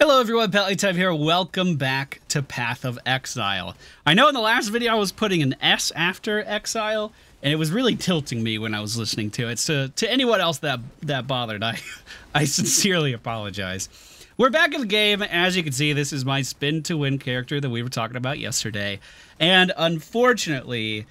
Hello everyone, Pallytime here. Welcome back to Path of Exile. I know in the last video I was putting an S after Exile, and it was really tilting me when I was listening to it. So to anyone else that bothered, I sincerely apologize. We're back in the game. As you can see, this is my spin to win character that we were talking about yesterday. And unfortunately,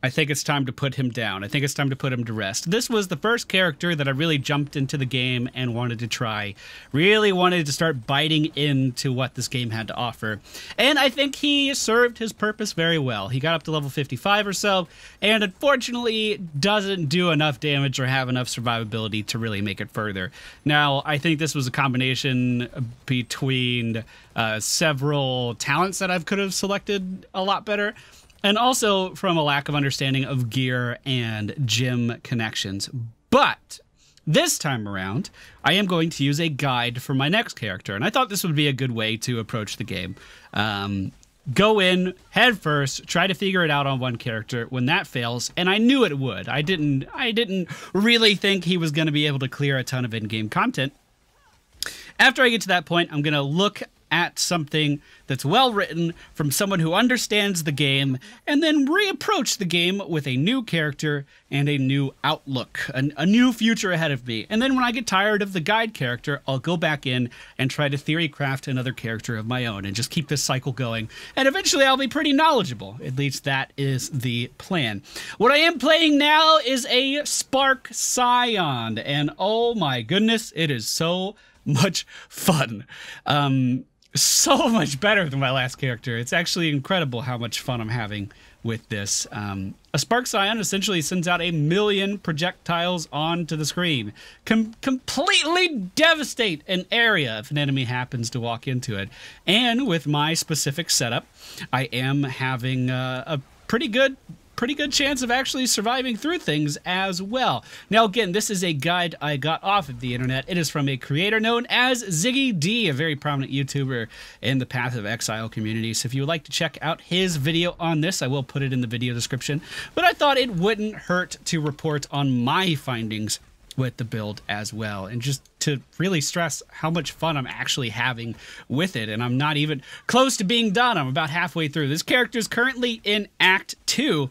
I think it's time to put him down. I think it's time to put him to rest. This was the first character that I really jumped into the game and wanted to try. Really wanted to start biting into what this game had to offer. And I think he served his purpose very well. He got up to level 55 or so, and unfortunately doesn't do enough damage or have enough survivability to really make it further. Now, I think this was a combination between several talents that I could have selected a lot better, and also from a lack of understanding of gear and gym connections. But this time around, I am going to use a guide for my next character. And I thought this would be a good way to approach the game. Go in, head first, try to figure it out on one character. When that fails, and I knew it would. I didn't really think he was going to be able to clear a ton of in-game content. After I get to that point, I'm going to look at something that's well written from someone who understands the game, and then reapproach the game with a new character and a new outlook, a new future ahead of me. And then when I get tired of the guide character, I'll go back in and try to theory craft another character of my own and just keep this cycle going. And eventually I'll be pretty knowledgeable. At least that is the plan. What I am playing now is a Spark Scion, and oh my goodness, it is so much fun. So much better than my last character. It's actually incredible how much fun I'm having with this. A Spark Scion essentially sends out 1,000,000 projectiles onto the screen. Can completely devastate an area if an enemy happens to walk into it. And with my specific setup, I am having a pretty good chance of actually surviving through things as well. Now, again, this is a guide I got off of the internet. It is from a creator known as Ziggy D, a very prominent YouTuber in the Path of Exile community. So if you would like to check out his video on this, I will put it in the video description. But I thought it wouldn't hurt to report on my findings with the build as well, and just to really stress how much fun I'm actually having with it. And I'm not even close to being done. I'm about halfway through. This character is currently in Act 2.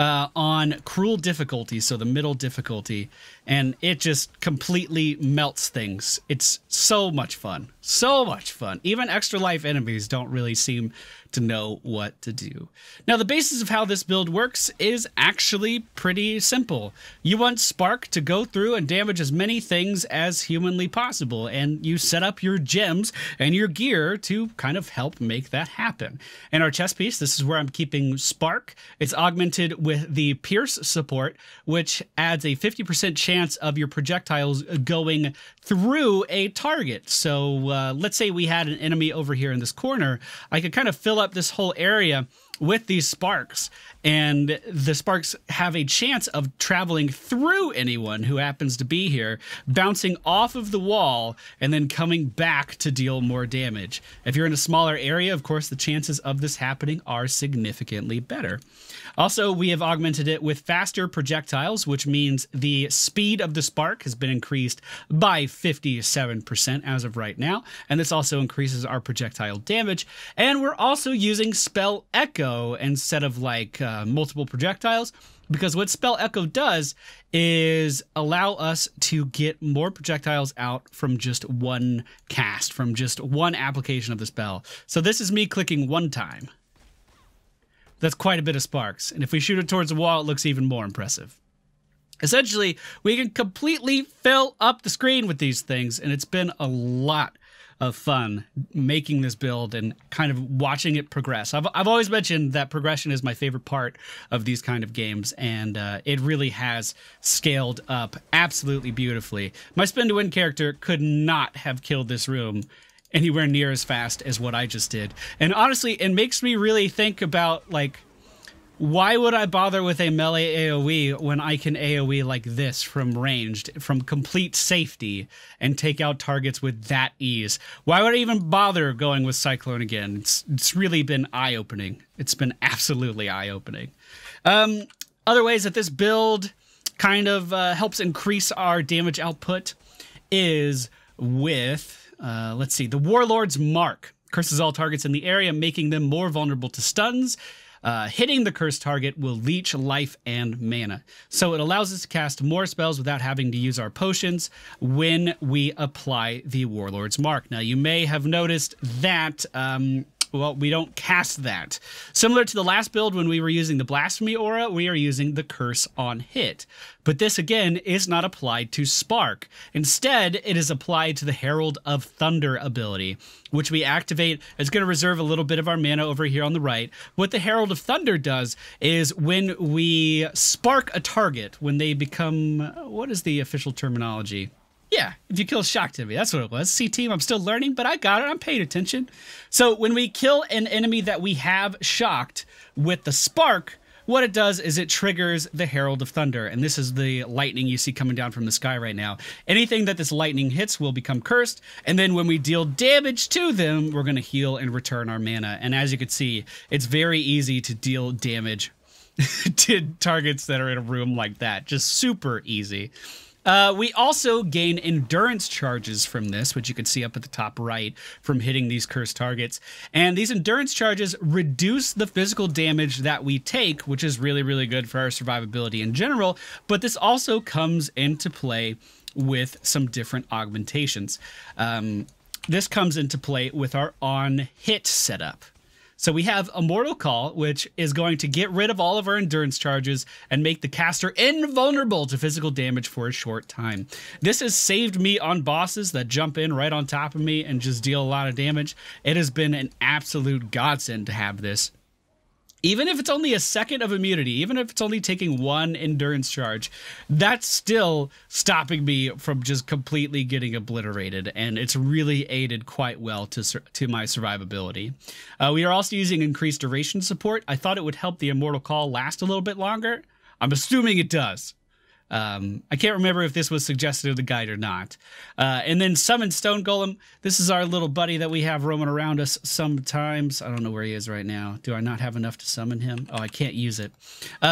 On cruel difficulty, so the middle difficulty, and it just completely melts things. It's so much fun. So much fun. Even extra life enemies don't really seem to know what to do. Now, the basis of how this build works is actually pretty simple. You want Spark to go through and damage as many things as humanly possible, and you set up your gems and your gear to kind of help make that happen. In our chess piece, this is where I'm keeping Spark. It's augmented with the Pierce support, which adds a 50% chance of your projectiles going through a target. So let's say we had an enemy over here in this corner. I could kind of fill up this whole area with these sparks, and the sparks have a chance of traveling through anyone who happens to be here, bouncing off of the wall, and then coming back to deal more damage. If you're in a smaller area, of course, the chances of this happening are significantly better. Also, we have augmented it with faster projectiles, which means the speed of the spark has been increased by 57% as of right now, and this also increases our projectile damage. And we're also using Spell Echo instead of like multiple projectiles, because what Spell Echo does is allow us to get more projectiles out from just one cast, from just one application of the spell. So this is me clicking one time. That's quite a bit of sparks, and if we shoot it towards the wall, it looks even more impressive. Essentially, we can completely fill up the screen with these things, and it's been a lot of fun making this build and kind of watching it progress. I've always mentioned that progression is my favorite part of these kind of games, and it really has scaled up absolutely beautifully. My spin to win character could not have killed this room anywhere near as fast as what I just did. And honestly, it makes me really think about, like, why would I bother with a melee AoE when I can AoE like this from ranged, from complete safety, and take out targets with that ease? Why would I even bother going with Cyclone again? It's really been eye-opening. It's been absolutely eye-opening. Other ways that this build kind of helps increase our damage output is with Let's see. The Warlord's Mark curses all targets in the area, making them more vulnerable to stuns. Hitting the cursed target will leech life and mana. So it allows us to cast more spells without having to use our potions when we apply the Warlord's Mark. Now, you may have noticed that, well, we don't cast that. Similar to the last build when we were using the Blasphemy Aura, we are using the Curse on Hit. But this, again, is not applied to Spark. Instead, it is applied to the Herald of Thunder ability, which we activate. It's going to reserve a little bit of our mana over here on the right. What the Herald of Thunder does is when we spark a target, when they become... what is the official terminology? Yeah, if you kill Shocked Enemy, that's what it was. See, team, I'm still learning, but I got it. I'm paying attention. So when we kill an enemy that we have shocked with the Spark, what it does is it triggers the Herald of Thunder. And this is the lightning you see coming down from the sky right now. Anything that this lightning hits will become cursed. And then when we deal damage to them, we're going to heal and return our mana. And as you can see, it's very easy to deal damage to targets that are in a room like that. Just super easy. We also gain endurance charges from this, which you can see up at the top right from hitting these cursed targets. And these endurance charges reduce the physical damage that we take, which is really, really good for our survivability in general. But this also comes into play with some different augmentations. This comes into play with our on-hit setup. So we have Immortal Call, which is going to get rid of all of our endurance charges and make the caster invulnerable to physical damage for a short time. This has saved me on bosses that jump in right on top of me and just deal a lot of damage. It has been an absolute godsend to have this. Even if it's only a second of immunity, even if it's only taking one endurance charge, that's still stopping me from just completely getting obliterated. And it's really aided quite well to my survivability. We are also using increased duration support. I thought it would help the Immortal Call last a little bit longer. I'm assuming it does. I can't remember if this was suggested in the guide or not. And then Summon Stone Golem. This is our little buddy that we have roaming around us sometimes. I don't know where he is right now. Do I not have enough to summon him? Oh, I can't use it.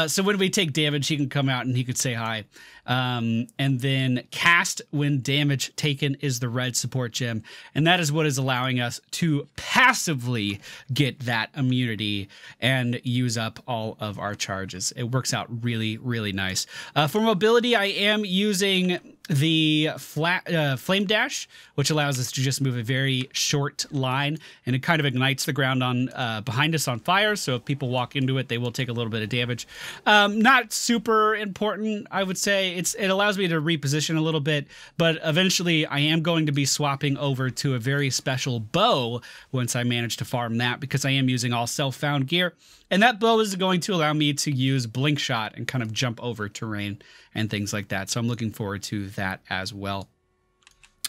So when we take damage, he can come out and he could say hi. And then cast when damage taken is the red support gem. And that is what is allowing us to passively get that immunity and use up all of our charges. It works out really, really nice. For mobility, I am using the Flame Dash, which allows us to just move a very short line, and it kind of ignites the ground on behind us on fire, so if people walk into it, they will take a little bit of damage. Not super important, I would say. It allows me to reposition a little bit, but eventually I am going to be swapping over to a very special bow once I manage to farm that, because I am using all self-found gear, and that bow is going to allow me to use Blink Shot and kind of jump over terrain and things like that, so I'm looking forward to that as well.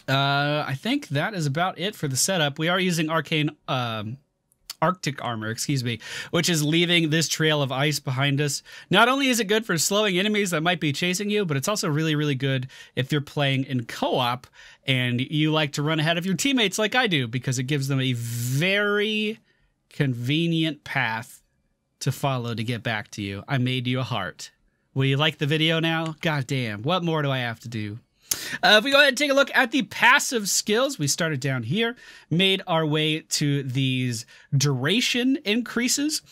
I think that is about it for the setup. We are using Arctic Armor, which is leaving this trail of ice behind us. Not only is it good for slowing enemies that might be chasing you, but it's also really, really good if you're playing in co-op and you like to run ahead of your teammates like I do, because it gives them a very convenient path to follow to get back to you. I made you a heart. Will you like the video now? God damn, what more do I have to do? If we go ahead and take a look at the passive skills, we started down here, made our way to these duration increases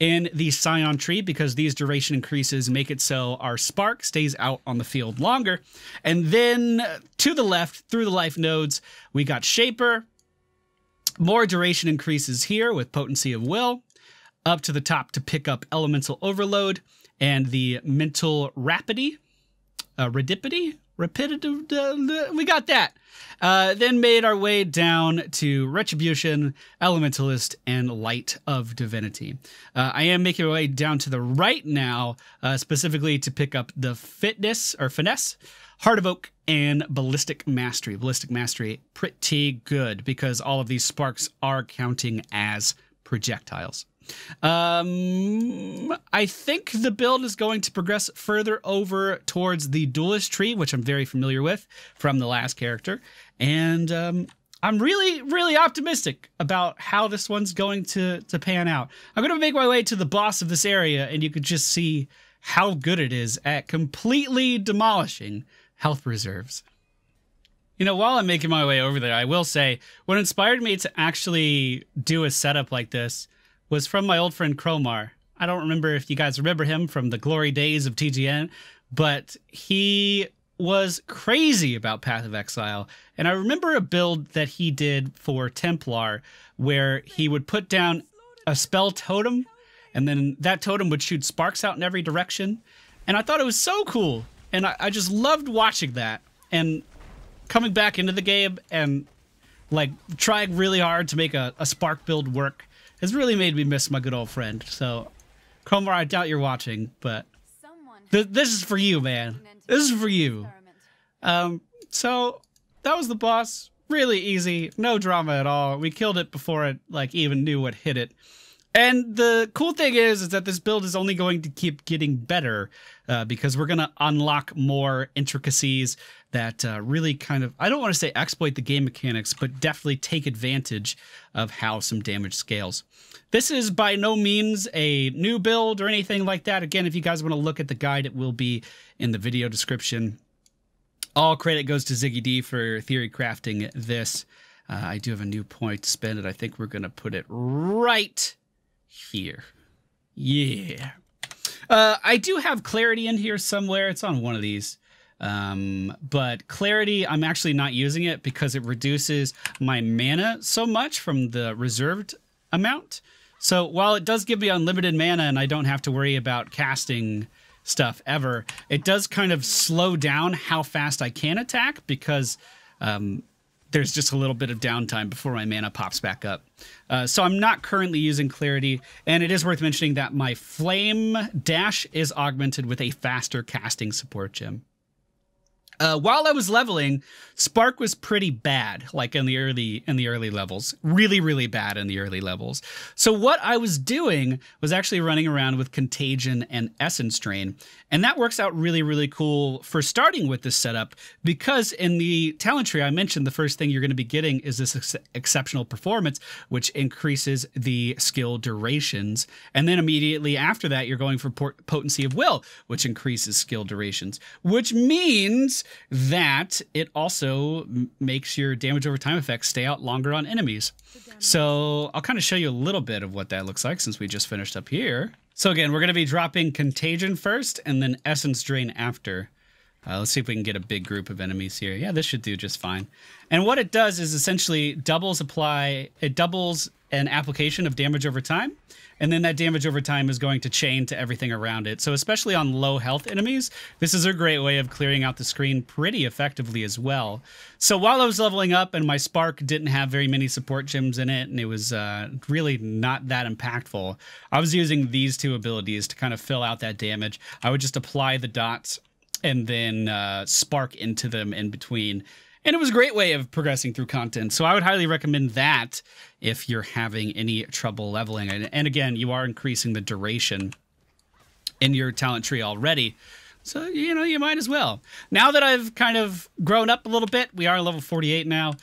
in the Scion tree, because these duration increases make it so our Spark stays out on the field longer. And then to the left, through the life nodes, we got Shaper, more duration increases here with Potency of Will, up to the top to pick up Elemental Overload, and the mental rapidity, we got that. Then made our way down to Retribution, Elementalist, and Light of Divinity. I am making my way down to the right now, specifically to pick up the Finesse, Heart of Oak, and Ballistic Mastery. Ballistic Mastery, pretty good, because all of these Sparks are counting as projectiles. I think the build is going to progress further over towards the Duelist tree, which I'm very familiar with from the last character. And I'm really, really optimistic about how this one's going to pan out. I'm going to make my way to the boss of this area, and you can just see how good it is at completely demolishing health reserves. You know, while I'm making my way over there, I will say what inspired me to actually do a setup like this was from my old friend Cromar. I don't remember if you guys remember him from the glory days of TGN, but he was crazy about Path of Exile. And I remember a build that he did for Templar where he would put down a spell totem, and then that totem would shoot sparks out in every direction. And I thought it was so cool. And I just loved watching that. And coming back into the game and like trying really hard to make a spark build work has really made me miss my good old friend. So, Cromar, I doubt you're watching, but this is for you, man. This is for you. So that was the boss. Really easy, no drama at all. We killed it before it like even knew what hit it. And the cool thing is that this build is only going to keep getting better because we're going to unlock more intricacies that really kind of, I don't want to say exploit the game mechanics, but definitely take advantage of how some damage scales. This is by no means a new build or anything like that. Again, if you guys want to look at the guide, it will be in the video description. All credit goes to Ziggy D for theory crafting this. I do have a new point to spend, and I think we're going to put it right here. Yeah. I do have clarity in here somewhere. It's on one of these. But clarity, I'm actually not using it because it reduces my mana so much from the reserved amount. So while it does give me unlimited mana and I don't have to worry about casting stuff ever, it does kind of slow down how fast I can attack because there's just a little bit of downtime before my mana pops back up. So I'm not currently using clarity, and it is worth mentioning that my Flame Dash is augmented with a faster casting support gem. While I was leveling, Spark was pretty bad, like in the early levels, really bad in the early levels. So what I was doing was actually running around with Contagion and Essence Drain, and that works out really cool for starting with this setup because in the talent tree I mentioned, the first thing you're going to be getting is this exceptional performance, which increases the skill durations, and then immediately after that you're going for Potency of Will, which increases skill durations, which means that it also makes your damage over time effects stay out longer on enemies. So I'll kind of show you a little bit of what that looks like since we just finished up here. So again, we're going to be dropping Contagion first and then Essence Drain after. Let's see if we can get a big group of enemies here. Yeah, this should do just fine. And what it does is essentially doubles an application of damage over time. And then that damage over time is going to chain to everything around it. So especially on low health enemies, this is a great way of clearing out the screen pretty effectively as well. So while I was leveling up and my Spark didn't have very many support gems in it, and it was really not that impactful, I was using these two abilities to kind of fill out that damage. I would just apply the dots and then Spark into them in between. And it was a great way of progressing through content. So I would highly recommend that if you're having any trouble leveling. And again, you are increasing the duration in your talent tree already. So, you know, you might as well. Now that I've kind of grown up a little bit, we are level 48 now.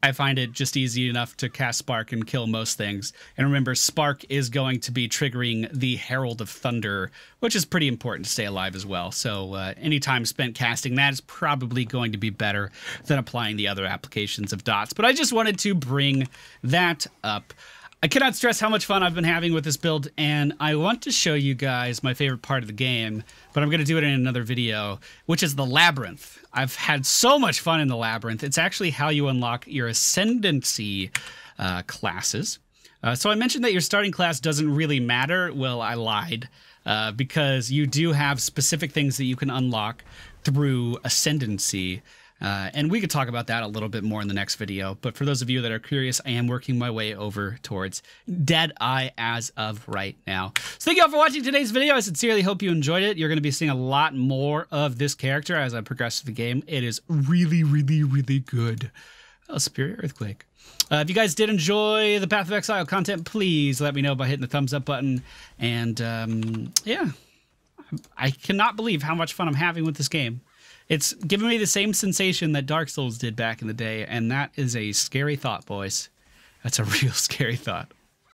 I find it just easy enough to cast Spark and kill most things. And remember, Spark is going to be triggering the Herald of Thunder, which is pretty important to stay alive as well. So any time spent casting that is probably going to be better than applying the other applications of dots. But I just wanted to bring that up. I cannot stress how much fun I've been having with this build, and I want to show you guys my favorite part of the game, but I'm going to do it in another video, which is the Labyrinth. I've had so much fun in the Labyrinth. It's actually how you unlock your Ascendancy classes. So I mentioned that your starting class doesn't really matter. Well, I lied, because you do have specific things that you can unlock through Ascendancy. And we could talk about that a little bit more in the next video. But for those of you that are curious, I am working my way over towards Deadeye as of right now. So thank you all for watching today's video. I sincerely hope you enjoyed it. You're going to be seeing a lot more of this character as I progress through the game. It is really good. Oh, Spirit Earthquake. If you guys did enjoy the Path of Exile content, please let me know by hitting the thumbs up button. And yeah, I cannot believe how much fun I'm having with this game. It's giving me the same sensation that Dark Souls did back in the day, and that is a scary thought, boys. That's a real scary thought.